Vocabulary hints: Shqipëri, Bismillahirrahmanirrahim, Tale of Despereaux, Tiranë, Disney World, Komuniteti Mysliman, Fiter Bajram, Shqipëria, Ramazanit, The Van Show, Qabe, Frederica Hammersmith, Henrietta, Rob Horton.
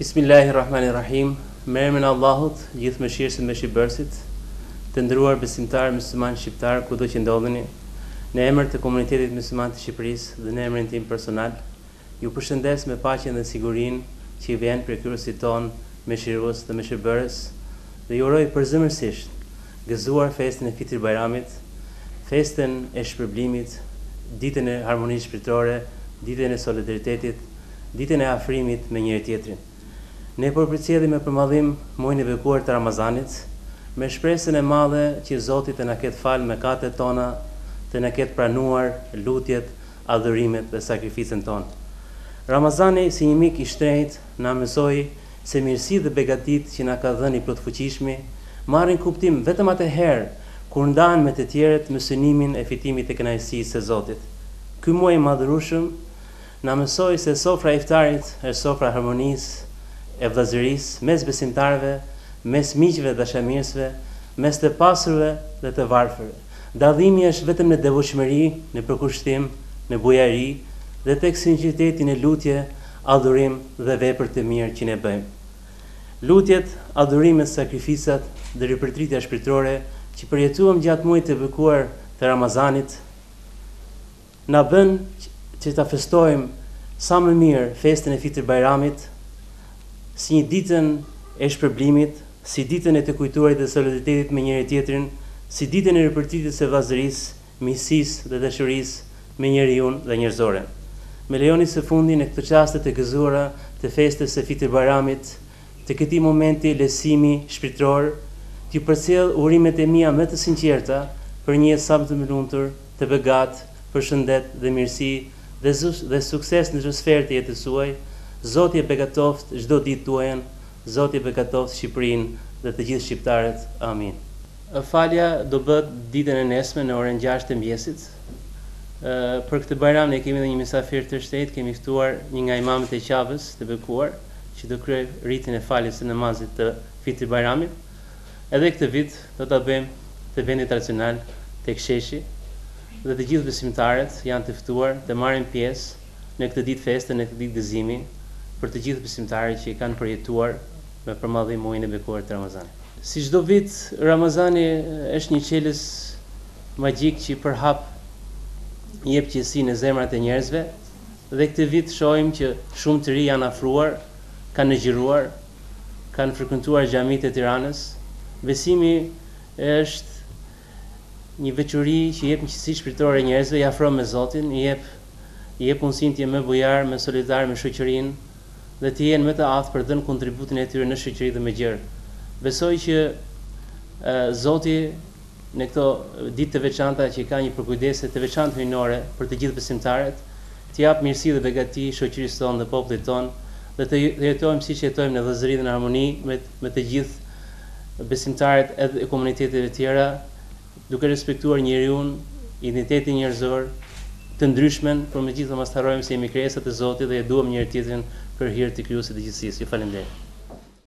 Bismillahirrahmanirrahim. Me emrin e Allahut, gjithë mëshirësit me shitbërësit, të nderuar besimtarë musliman shqiptar kudo që ndodheni, në emër të komunitetit musliman të Shqipërisë dhe në emrin tim personal, ju përshëndes me paqen dhe sigurinë që i vjen prej kryesit ton, mëshirues dhe mëshirbërës, dhe ju uroj përzemërsisht gëzuar festën e Fiter Bajramit, festën e shpërblimit, ditën e harmonisë shpirtërore, ditën e solidaritetit, ditën e afrimit me njëri tjetrin. Ne përpërcjellim me përmadhim muajin e bekuar të Ramazanit, me shpresën e madhe që Zoti të na ketë fal mëkatet tona, të na ketë pranuar lutjet, adhurimet dhe sakrificën tonë. Ramazani si një mik i shtrenjtë na mësoi se mirësitë dhe begatitë që na ka dhënë i plotfuqishmi marrin kuptim vetëm atëherë kur ndahen me të tjerët me synimin e fitimit të kënaqësisë së Zotit. Ky muaj i madhërueshëm na mësoi se sofra e iftarit është sofra e harmonisë, e vëllazërisë mes besimtarëve, mes miqve dhe dashamirësve, mes të pasurve dhe të varfërve. Dallimi është vetëm në devotshmëri, në përkushtim, në bujari dhe tek sinqeriteti në lutje, adhurim dhe veprat e mirë që ne bëjmë. Lutjet, adhurimet, sakrificat dhe ripërtritja shpirtërore që përjetuam gjatë muajit të bekuar të Ramazanit na bën që ta festojmë sa më mirë festën e Fiter Bajramit, si një ditën e shpërblimit, si ditën e të kujtuarit dhe solidaritetit me njëri tjetrin, si ditën e ripërtritjes së vëllazërisë, miqësisë dhe dashurisë me njeriun dhe njerëzore. Me lejoni së fundi në këtë çaste të gëzuara të festës së Fiter Bajramit, të këtij momenti lësimi shpirtëror, t'ju përcjell urimet e mia më të sinqerta për një jetë sa më të lumtur, të begatë, për shëndet dhe mirësi dhe sukses në çdo sferë të jetës suaj. Zoti e begatoft çdo ditë tuajën, Zoti e begatoft Shqipërinë dhe të gjithë shqiptarët. Amin. Falja do bëhet ditën e nesme në orën 6 të mëngjesit. Për këtë bajram ne kemi edhe një mysafir të shtetë, kemi ftuar një nga imamët e Qabës të bekuar, që do kryej ritin e faljes së namazit të Fiter Bajramit. Edhe këtë vit do ta bëjmë te vendi tradicional tek sheshi dhe të gjithë besimtarët janë të ftuar të marrin pjesë në këtë ditë feste, në këtë ditë gëzimi, për të gjithë besimtarët që i kanë përjetuar me përmadhim muajin e bekuar të Ramazanit. Si çdo vit, Ramazani është një çelës magjik që i përhap, i jep qesi në zemrat e njerëzve, dhe këtë vit shohim që shumë të ri janë afruar, kanë xhiruar, kanë frekuentuar xhamitë e Tiranës. Besimi është një veçori që i jep qesi shpirtërore njerëzve, i afron me Zotin, i jep mundësinë të jenë më bujar, më solidar me shoqërinë, dhe të jenë më të aftë për dhënë kontributin e tyre në shoqëri dhe me gjerë. Besoj që Zoti në këto ditë të veçanta që ka një përkujdese të veçantë hyjnore për të gjithë besimtarët, të jap mirësi dhe begati shoqërisë tonë dhe popullit tonë, dhe të jetojmë siç jetojmë në vëllazëri dhe në harmoni me të gjithë besimtarët edhe komuniteteve të tjera, duke respektuar njeriun, identitetin njerëzor, të ndryshmen, por megjithëse mos harrojmë se jemi krijesa të Zotit dhe e duam njëri tjetrin për hir të Krijuesit të gjithësisë. Ju falenderoj.